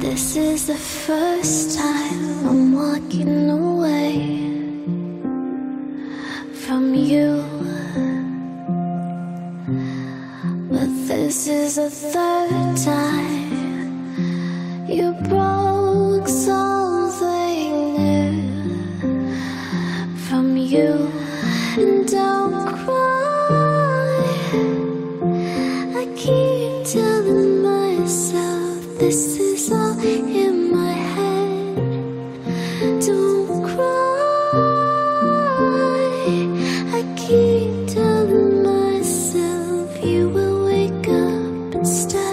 This is the first time I'm walking away from you, but this is the third time you broke something new from you. And don't cry, I keep telling myself this is all in my head. Don't cry, I keep telling myself you will wake up instead.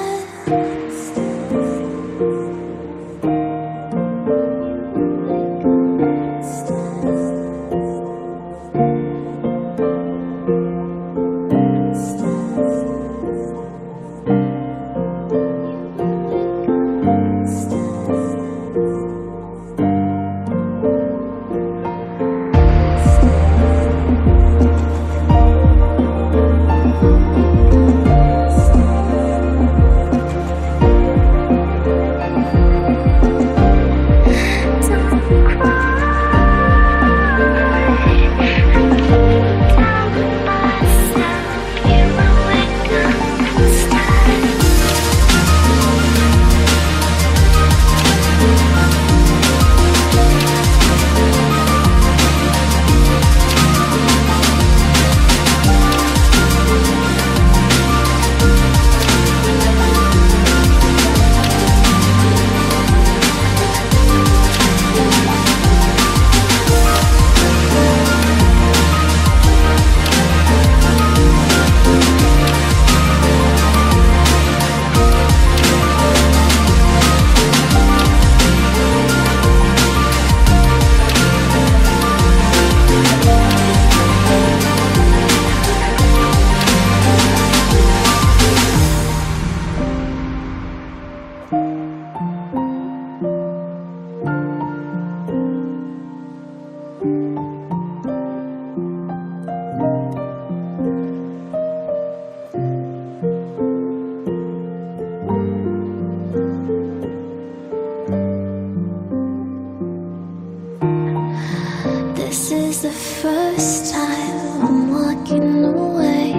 This is the first time I'm walking away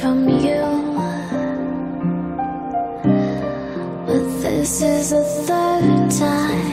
from you, but this is the third time